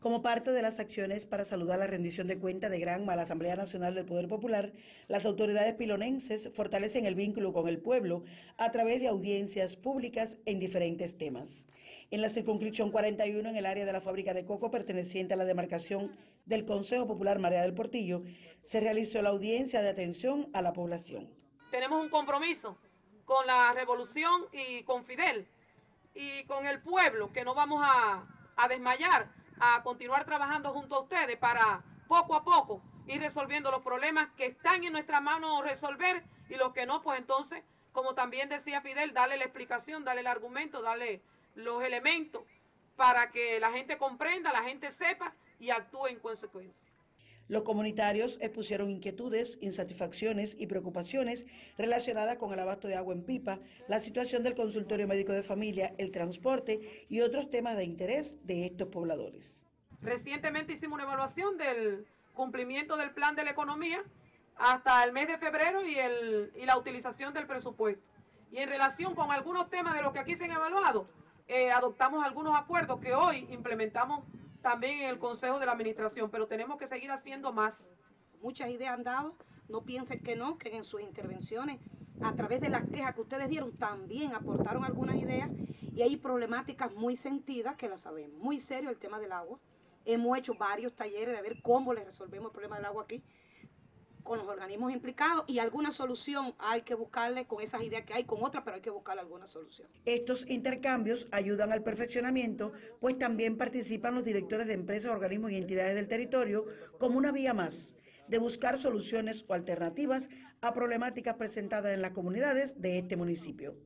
Como parte de las acciones para saludar la rendición de cuentas de Granma a la Asamblea Nacional del Poder Popular, las autoridades pilonenses fortalecen el vínculo con el pueblo a través de audiencias públicas en diferentes temas. En la circunscripción 41, en el área de la fábrica de coco perteneciente a la demarcación del Consejo Popular María del Portillo, se realizó la audiencia de atención a la población. Tenemos un compromiso con la revolución y con Fidel y con el pueblo, que no vamos a desmayar, a continuar trabajando junto a ustedes para poco a poco ir resolviendo los problemas que están en nuestra mano resolver, y los que no, pues entonces, como también decía Fidel, darle la explicación, darle el argumento, darle los elementos para que la gente comprenda, la gente sepa y actúe en consecuencia. Los comunitarios expusieron inquietudes, insatisfacciones y preocupaciones relacionadas con el abasto de agua en pipa, la situación del consultorio médico de familia, el transporte y otros temas de interés de estos pobladores. Recientemente hicimos una evaluación del cumplimiento del plan de la economía hasta el mes de febrero y la utilización del presupuesto. Y en relación con algunos temas de los que aquí se han evaluado, adoptamos algunos acuerdos que hoy implementamos también en el Consejo de la Administración, pero tenemos que seguir haciendo más. Muchas ideas han dado, no piensen que no, que en sus intervenciones, a través de las quejas que ustedes dieron, también aportaron algunas ideas, y hay problemáticas muy sentidas que las sabemos. Muy serio el tema del agua. Hemos hecho varios talleres de ver cómo les resolvemos el problema del agua aquí, con los organismos implicados, y alguna solución hay que buscarle con esas ideas que hay, con otras, pero hay que buscarle alguna solución. Estos intercambios ayudan al perfeccionamiento, pues también participan los directores de empresas, organismos y entidades del territorio como una vía más de buscar soluciones o alternativas a problemáticas presentadas en las comunidades de este municipio.